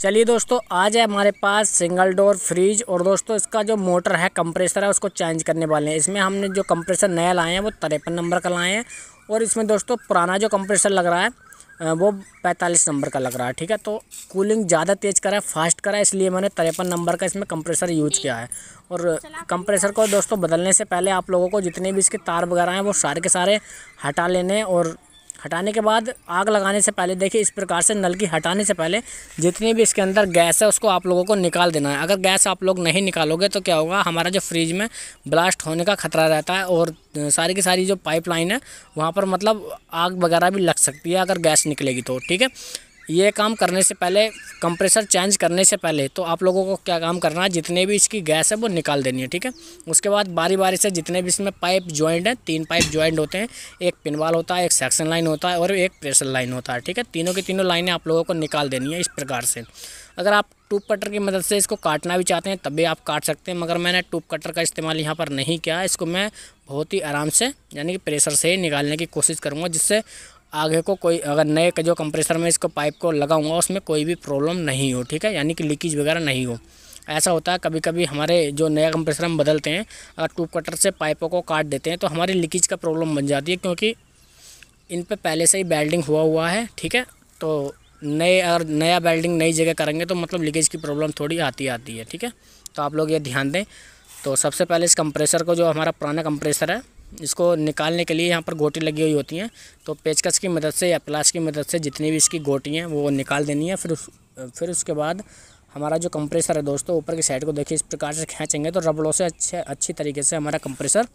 चलिए दोस्तों आज है हमारे पास सिंगल डोर फ्रिज और दोस्तों इसका जो मोटर है कंप्रेसर है उसको चेंज करने वाले हैं। इसमें हमने जो कंप्रेसर नया लाए हैं वो 53 नंबर का लाए हैं और इसमें दोस्तों पुराना जो कंप्रेसर लग रहा है वो 45 नंबर का लग रहा है। ठीक है, तो कूलिंग ज़्यादा तेज़ करा है, फास्ट करा है, इसलिए मैंने 53 नंबर का इसमें कंप्रेसर यूज़ किया है। और कंप्रेसर को दोस्तों बदलने से पहले आप लोगों को जितने भी इसके तार वगैरह हैं वो सारे के सारे हटा लेने और हटाने के बाद आग लगाने से पहले देखिए इस प्रकार से नल की हटाने से पहले जितनी भी इसके अंदर गैस है उसको आप लोगों को निकाल देना है। अगर गैस आप लोग नहीं निकालोगे तो क्या होगा, हमारा जो फ्रिज में ब्लास्ट होने का खतरा रहता है और सारी की सारी जो पाइपलाइन है वहाँ पर मतलब आग वगैरह भी लग सकती है अगर गैस निकलेगी तो। ठीक है, ये काम करने से पहले कंप्रेसर चेंज करने से पहले तो आप लोगों को क्या काम करना है, जितने भी इसकी गैस है वो निकाल देनी है। ठीक है, उसके बाद बारी बारी से जितने भी इसमें पाइप जॉइंट हैं, 3 पाइप जॉइंट होते हैं, एक पिनवाल होता है, एक सेक्शन लाइन होता है और एक प्रेशर लाइन होता है। ठीक है, तीनों की तीनों लाइनें आप लोगों को निकाल देनी है इस प्रकार से। अगर आप टूब कटर की मदद से इसको काटना भी चाहते हैं तब भी आप काट सकते हैं, मगर मैंने टूब कटर का इस्तेमाल यहाँ पर नहीं किया। इसको मैं बहुत ही आराम से यानी कि प्रेशर से ही निकालने की कोशिश करूँगा, जिससे आगे को कोई अगर नए जो कंप्रेसर में इसको पाइप को लगाऊंगा उसमें कोई भी प्रॉब्लम नहीं हो। ठीक है, यानी कि लीकेज वगैरह नहीं हो। ऐसा होता है कभी कभी हमारे जो नया कंप्रेसर हम बदलते हैं अगर ट्यूब कटर से पाइपों को काट देते हैं तो हमारी लीकेज का प्रॉब्लम बन जाती है, क्योंकि इन पर पहले से ही वेल्डिंग हुआ है। ठीक है, तो अगर नया वेल्डिंग नई जगह करेंगे तो मतलब लीकेज की प्रॉब्लम थोड़ी आती है। ठीक है, तो आप लोग ये ध्यान दें। तो सबसे पहले इस कंप्रेसर को, जो हमारा पुराना कंप्रेसर है, इसको निकालने के लिए यहाँ पर गोटी लगी हुई होती हैं, तो पेचकस की मदद से या प्लास की मदद से जितनी भी इसकी गोटी हैं वो निकाल देनी है। फिर उसके बाद हमारा जो कंप्रेसर है दोस्तों ऊपर की साइड को देखिए इस प्रकार से खींचेंगे तो रबड़ों से अच्छी तरीके से हमारा कंप्रेसर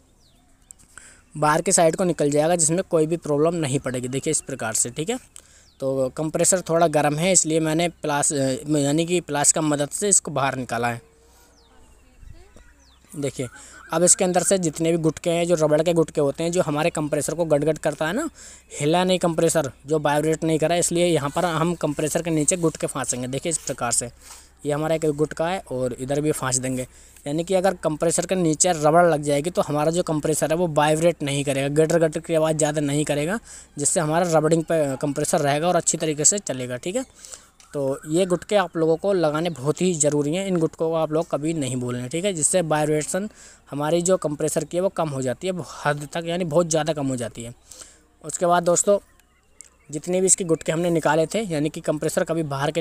बाहर की साइड को निकल जाएगा, जिसमें कोई भी प्रॉब्लम नहीं पड़ेगी। देखिए इस प्रकार से। ठीक है, तो कंप्रेसर थोड़ा गर्म है इसलिए मैंने प्लास यानी कि प्लास की मदद से इसको बाहर निकाला है। देखिए अब इसके अंदर से जितने भी गुटके हैं, जो रबड़ के गुटके होते हैं, जो हमारे कंप्रेसर को गट गट करता है ना, हिला नहीं कंप्रेसर, जो वाइब्रेट नहीं करा, इसलिए यहाँ पर हम कंप्रेसर के नीचे गुटके फांसेंगे। देखिए इस प्रकार से, ये हमारा एक गुटका है और इधर भी फांस देंगे, यानी कि अगर कंप्रेसर के नीचे रबड़ लग जाएगी तो हमारा जो कंप्रेसर है वो वाइब्रेट नहीं करेगा, गटर गटर की आवाज़ ज़्यादा नहीं करेगा, जिससे हमारा रबड़िंग पर कंप्रेसर रहेगा और अच्छी तरीके से चलेगा। ठीक है, तो ये गुटके आप लोगों को लगाने बहुत ही ज़रूरी हैं, इन गुटकों को आप लोग कभी नहीं भूलना। ठीक है, जिससे वाइब्रेशन हमारी जो कंप्रेसर की है वो कम हो जाती है, हद तक यानी बहुत ज़्यादा कम हो जाती है। उसके बाद दोस्तों जितने भी इसके गुटके हमने निकाले थे, यानी कि कंप्रेसर कभी बाहर को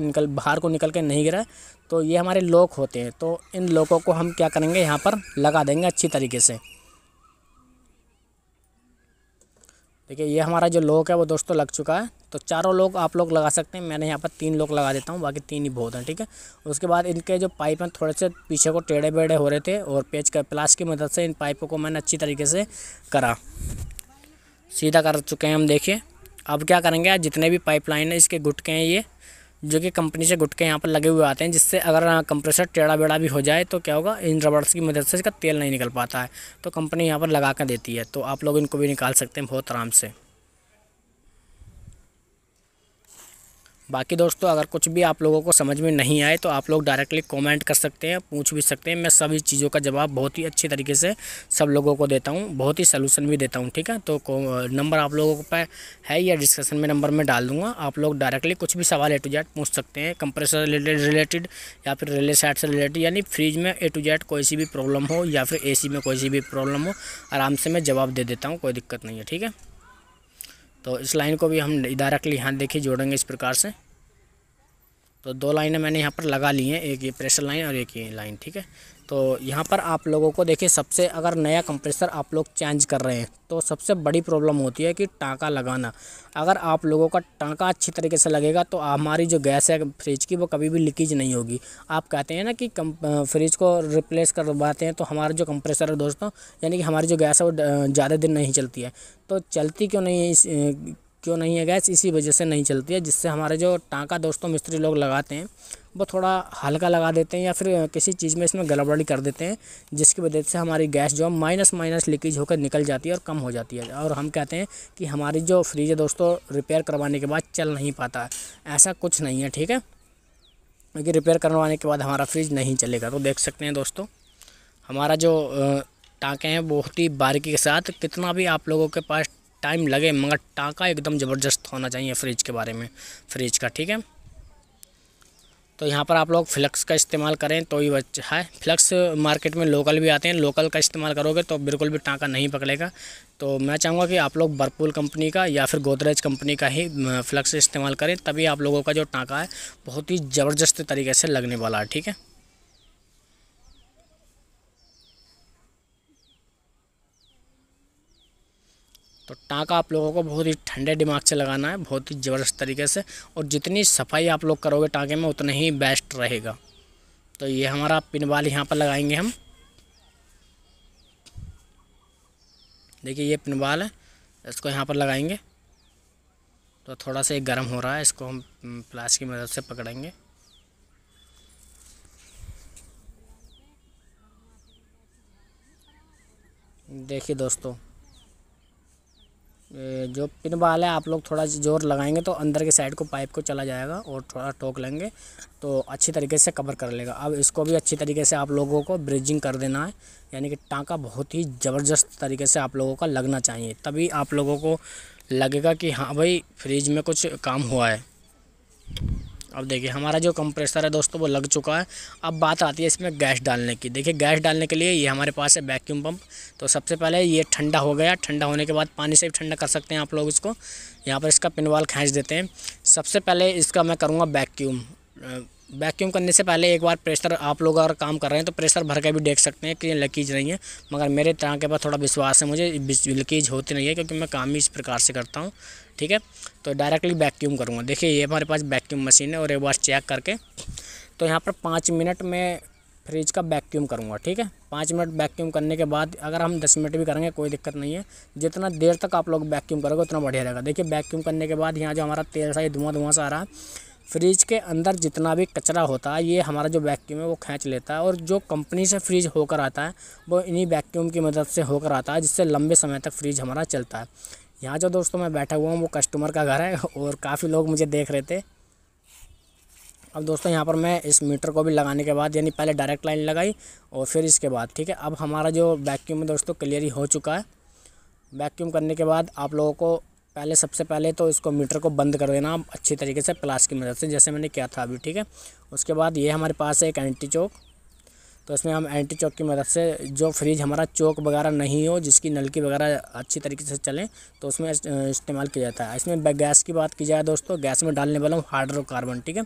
निकल के नहीं गिरा, तो ये हमारे लॉक होते हैं, तो इन लॉकों को हम क्या करेंगे, यहाँ पर लगा देंगे अच्छी तरीके से। देखिए ये हमारा जो लॉक है वो दोस्तों लग चुका है, तो चारों लॉक आप लोग लगा सकते हैं, मैंने यहाँ पर 3 लॉक लगा देता हूँ, बाकी 3 ही बहुत हैं। ठीक है, उसके बाद इनके जो पाइप हैं थोड़े से पीछे को टेढ़े बेढ़े हो रहे थे और प्लास की मदद से इन पाइपों को मैंने अच्छी तरीके से सीधा कर चुके हैं हम। देखिए अब क्या करेंगे, जितने भी पाइपलाइन है इसके गुटके हैं, ये जो कि कंपनी से गुटके यहाँ पर लगे हुए आते हैं, जिससे अगर कंप्रेसर टेढ़ा बेढ़ा भी हो जाए तो क्या होगा, इन रबड़्स की मदद से इसका तेल नहीं निकल पाता है, तो कंपनी यहाँ पर लगा कर देती है, तो आप लोग इनको भी निकाल सकते हैं बहुत आराम से। बाकी दोस्तों अगर कुछ भी आप लोगों को समझ में नहीं आए तो आप लोग डायरेक्टली कमेंट कर सकते हैं, पूछ भी सकते हैं, मैं सभी चीज़ों का जवाब बहुत ही अच्छी तरीके से सब लोगों को देता हूँ, बहुत ही सलूशन भी देता हूँ। ठीक है, तो नंबर आप लोगों को पे है या डिस्कशन में नंबर में डाल दूँगा, आप लोग डायरेक्टली कुछ भी सवाल A to Z पूछ सकते हैं, कंप्रेसर रिलेटेड या फिर रिले सेट से रिलेटेड, यानी फ्रिज में A to Z कोई सी भी प्रॉब्लम हो या फिर AC में कोई सी भी प्रॉब्लम हो, आराम से मैं जवाब दे देता हूँ, कोई दिक्कत नहीं है। ठीक है, तो इस लाइन को भी हम डायरेक्टली यहाँ देखिए जोड़ेंगे इस प्रकार से, तो 2 लाइनें मैंने यहाँ पर लगा ली हैं, एक ये प्रेशर लाइन और एक ये लाइन। ठीक है, तो यहाँ पर आप लोगों को देखिए सबसे, अगर नया कंप्रेसर आप लोग चेंज कर रहे हैं तो सबसे बड़ी प्रॉब्लम होती है कि टाँका लगाना। अगर आप लोगों का टाँका अच्छी तरीके से लगेगा तो हमारी जो गैस है फ्रिज की वो कभी भी लीकेज नहीं होगी। आप कहते हैं ना कि फ्रिज को रिप्लेस करवाते हैं तो हमारा जो कंप्रेसर है दोस्तों यानी कि हमारी जो गैस है वो ज़्यादा दिन नहीं चलती है, तो चलती क्यों नहीं है गैस, इसी वजह से नहीं चलती है, जिससे हमारे जो टाँका दोस्तों मिस्त्री लोग लगाते हैं वो थोड़ा हल्का लगा देते हैं या फिर किसी चीज़ में इसमें गड़बड़ी कर देते हैं, जिसकी वजह से हमारी गैस जो माइनस लीकेज होकर निकल जाती है और कम हो जाती है, और हम कहते हैं कि हमारी जो फ्रिज है दोस्तों रिपेयर करवाने के बाद चल नहीं पाता है, ऐसा कुछ नहीं है। ठीक है, क्योंकि रिपेयर करवाने के बाद हमारा फ्रिज नहीं चलेगा। तो देख सकते हैं दोस्तों हमारा जो टाँके हैं बहुत ही बारीकी के साथ, कितना भी आप लोगों के पास टाइम लगे मगर टाँका एकदम ज़बरदस्त होना चाहिए फ्रिज के बारे में, फ्रिज का। ठीक है, तो यहाँ पर आप लोग फ्लक्स का इस्तेमाल करें तो ही अच्छा है। फ्लक्स मार्केट में लोकल भी आते हैं, लोकल का इस्तेमाल करोगे तो बिल्कुल भी टाँका नहीं पकड़ेगा। तो मैं चाहूँगा कि आप लोग वर्लपूल कंपनी का या फिर गोदरेज कंपनी का ही फ्लक्स इस्तेमाल करें, तभी आप लोगों का जो टाँका है बहुत ही ज़बरदस्त तरीके से लगने वाला है। ठीक है, तो टाँका आप लोगों को बहुत ही ठंडे दिमाग से लगाना है, बहुत ही ज़बरदस्त तरीके से, और जितनी सफाई आप लोग करोगे टाँके में उतना ही बेस्ट रहेगा। तो ये हमारा पिन वाल यहाँ पर लगाएंगे हम। देखिए ये पिन वाल है, इसको यहाँ पर लगाएंगे। तो थोड़ा सा ये गर्म हो रहा है, इसको हम प्लास्टिक की मदद से पकड़ेंगे। देखिए दोस्तों, जो पिन वाल है आप लोग थोड़ा जोर लगाएंगे तो अंदर की साइड को पाइप को चला जाएगा और थोड़ा ठोक लेंगे तो अच्छी तरीके से कवर कर लेगा। अब इसको भी अच्छी तरीके से आप लोगों को ब्रिजिंग कर देना है, यानी कि टाँका बहुत ही ज़बरदस्त तरीके से आप लोगों का लगना चाहिए, तभी आप लोगों को लगेगा कि हाँ भाई फ्रिज में कुछ काम हुआ है। अब देखिए हमारा जो कंप्रेसर है दोस्तों वो लग चुका है। अब बात आती है इसमें गैस डालने की। देखिए गैस डालने के लिए ये हमारे पास है वैक्यूम पंप। तो सबसे पहले ये ठंडा हो गया, ठंडा होने के बाद पानी से भी ठंडा कर सकते हैं आप लोग इसको। यहाँ पर इसका पिनवाल खींच देते हैं। सबसे पहले इसका मैं करूँगा वैक्यूम। वैक्यूम करने से पहले एक बार प्रेशर, आप लोग अगर काम कर रहे हैं तो प्रेशर भर के भी देख सकते हैं कि लीकेज नहीं है, मगर मेरे टाँके पर थोड़ा विश्वास है, मुझे लीकेज होती नहीं है क्योंकि मैं काम ही इस प्रकार से करता हूँ। ठीक है, तो डायरेक्टली वैक्यूम करूँगा। देखिए ये हमारे पास वैक्यूम मशीन है और एक बार चेक करके तो यहाँ पर 5 मिनट में फ्रिज का वैक्यूम करूँगा। ठीक है, 5 मिनट वैक्यूम करने के बाद अगर हम 10 मिनट भी करेंगे कोई दिक्कत नहीं है, जितना देर तक आप लोग वैक्यूम करोगे उतना बढ़िया रहेगा। देखिए वैक्यूम करने के बाद यहाँ जो हमारा तेल सा धुआं सा आ रहा है, फ्रिज के अंदर जितना भी कचरा होता है ये हमारा जो वैक्यूम है वो खींच लेता है, और जो कंपनी से फ्रिज होकर आता है वो इन्हीं वैक्यूम की मदद से होकर आता है, जिससे लंबे समय तक फ्रिज हमारा चलता है। यहाँ जो दोस्तों मैं बैठा हुआ हूँ वो कस्टमर का घर है और काफ़ी लोग मुझे देख रहे थे। अब दोस्तों यहाँ पर मैं इस मीटर को भी लगाने के बाद, यानी पहले डायरेक्ट लाइन लगाई और फिर इसके बाद, ठीक है, अब हमारा जो वैक्यूम है दोस्तों क्लियर ही हो चुका है। वैक्यूम करने के बाद आप लोगों को पहले, सबसे पहले तो इसको मीटर को बंद कर देना आप अच्छी तरीके से प्लास्टिक की मदद से, जैसे मैंने किया था अभी। ठीक है, उसके बाद ये हमारे पास है एक एंटी चौक। तो इसमें हम एंटी चौक की मदद से, जो फ्रिज हमारा चौक वगैरह नहीं हो, जिसकी नलकी वगैरह अच्छी तरीके से चलें, तो उसमें इस्तेमाल किया जाता है। इसमें गैस की बात की जाए दोस्तों, गैस में डालने वाला हूँ हाइड्रोकार्बन। ठीक है,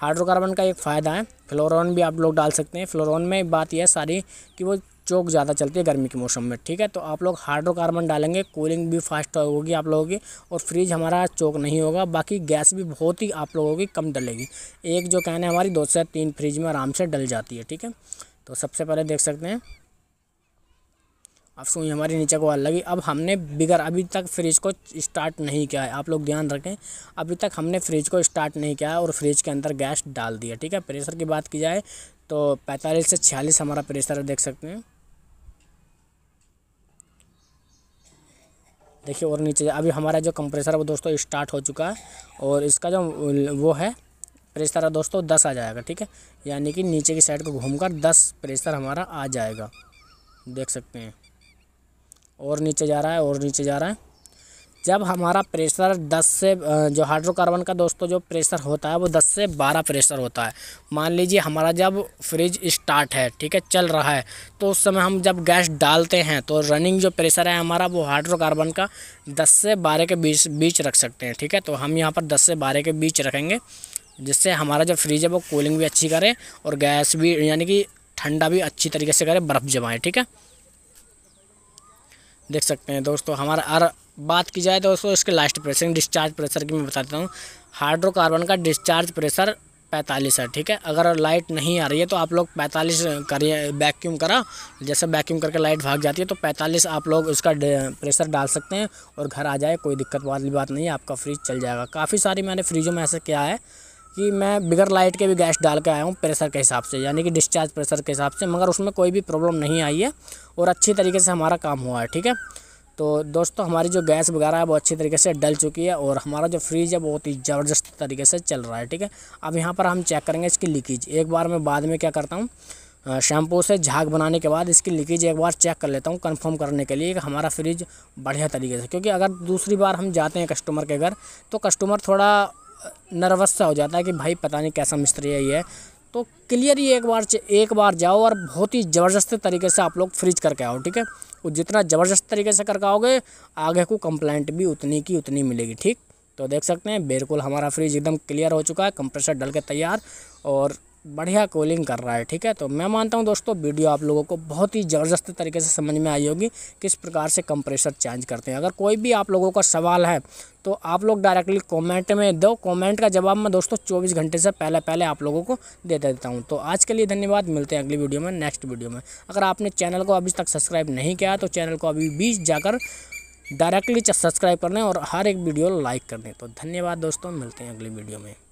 हाइड्रोकार्बन का एक फ़ायदा है, फ्लोरॉन भी आप लोग डाल सकते हैं। फ्लोरॉन में बात यह सारी कि वो चौक ज़्यादा चलती है गर्मी के मौसम में। ठीक है, तो आप लोग हाइड्रोकार्बन डालेंगे, कूलिंग भी फास्ट होगी आप लोगों की और फ्रिज हमारा चौक नहीं होगा। बाकी गैस भी बहुत ही आप लोगों की कम डलेगी, एक जो कहना है हमारी 2 से 3 फ्रिज में आराम से डल जाती है। ठीक है, तो सबसे पहले देख सकते हैं आप, सुई हमारी नीचे को वाल लगी। अब हमने बिगर अभी तक फ्रिज को स्टार्ट नहीं किया है, आप लोग ध्यान रखें, अभी तक हमने फ्रिज को स्टार्ट नहीं किया है और फ्रिज के अंदर गैस डाल दिया। ठीक है, प्रेशर की बात की जाए तो 45 से 46 हमारा प्रेशर देख सकते हैं। देखिए और नीचे अभी हमारा जो कंप्रेसर है वो दोस्तों स्टार्ट हो चुका है और इसका जो वो है प्रेशर है दोस्तों 10 आ जाएगा। ठीक है, यानी कि नीचे की साइड को घूमकर 10 प्रेशर हमारा आ जाएगा, देख सकते हैं। और नीचे जा रहा है और नीचे जा रहा है। जब हमारा प्रेशर 10 से, जो हाइड्रोकार्बन का दोस्तों जो प्रेशर होता है वो 10 से 12 प्रेशर होता है। मान लीजिए हमारा जब फ्रिज स्टार्ट है, ठीक है, चल रहा है, तो उस समय हम जब गैस डालते हैं तो रनिंग जो प्रेशर है हमारा वो हाइड्रोकार्बन का 10 से 12 के बीच रख सकते हैं। ठीक है, तो हम यहाँ पर 10 से 12 के बीच रखेंगे, जिससे हमारा जो फ्रिज है वो कूलिंग भी अच्छी करे और गैस भी, यानी कि ठंडा भी अच्छी तरीके से करे, बर्फ़ जमाएँ। ठीक है, देख सकते हैं दोस्तों हमारा। और बात की जाए दोस्तों इसके लास्ट प्रेशर, डिस्चार्ज प्रेशर की मैं बताता हूँ। हाइड्रोकार्बन का डिस्चार्ज प्रेशर 45 है। ठीक है, अगर लाइट नहीं आ रही है तो आप लोग 45 करिए। वैक्यूम करा, जैसे वैक्यूम करके लाइट भाग जाती है, तो 45 आप लोग उसका प्रेशर डाल सकते हैं और घर आ जाए, कोई दिक्कत वाली बात नहीं है, आपका फ्रिज चल जाएगा। काफ़ी सारी मैंने फ्रिजों में ऐसा किया है कि मैं बिगर लाइट के भी गैस डाल के आया हूँ प्रेशर के हिसाब से, यानी कि डिस्चार्ज प्रेशर के हिसाब से, मगर उसमें कोई भी प्रॉब्लम नहीं आई है और अच्छी तरीके से हमारा काम हुआ है। ठीक है, तो दोस्तों हमारी जो गैस वगैरह है वो अच्छी तरीके से डल चुकी है और हमारा जो फ्रिज है बहुत ही ज़बरदस्त तरीके से चल रहा है। ठीक है, अब यहाँ पर हम चेक करेंगे इसकी लीकेज। एक बार मैं बाद में क्या करता हूँ, शैम्पू से झाग बनाने के बाद इसकी लीकेज एक बार चेक कर लेता हूँ, कंफर्म करने के लिए कि हमारा फ्रिज बढ़िया तरीके से, क्योंकि अगर दूसरी बार हम जाते हैं कस्टमर के घर तो कस्टमर थोड़ा नर्वस सा हो जाता है कि भाई पता नहीं कैसा मिस्त्री है ये। तो क्लियर ही एक बार जाओ और बहुत ही ज़बरदस्त तरीके से आप लोग फ्रीज करके आओ, ठीक है। और जितना ज़बरदस्त तरीके से करके आओगे आगे को कंप्लेंट भी उतनी की उतनी मिलेगी, ठीक। तो देख सकते हैं बिल्कुल हमारा फ्रिज एकदम क्लियर हो चुका है, कंप्रेसर डल के तैयार और बढ़िया कूलिंग कर रहा है, ठीक है। तो मैं मानता हूं दोस्तों वीडियो आप लोगों को बहुत ही ज़बरदस्त तरीके से समझ में आई होगी किस प्रकार से कंप्रेसर चेंज करते हैं। अगर कोई भी आप लोगों का सवाल है तो आप लोग डायरेक्टली कमेंट में दो, कमेंट का जवाब मैं दोस्तों 24 घंटे से पहले आप लोगों को दे देता हूं। तो आज के लिए धन्यवाद, मिलते हैं अगली वीडियो में, नेक्स्ट वीडियो में। अगर आपने चैनल को अभी तक सब्सक्राइब नहीं किया तो चैनल को अभी भी जाकर डायरेक्टली सब्सक्राइब करने और हर एक वीडियो लाइक करने। तो धन्यवाद दोस्तों, मिलते हैं अगली वीडियो में।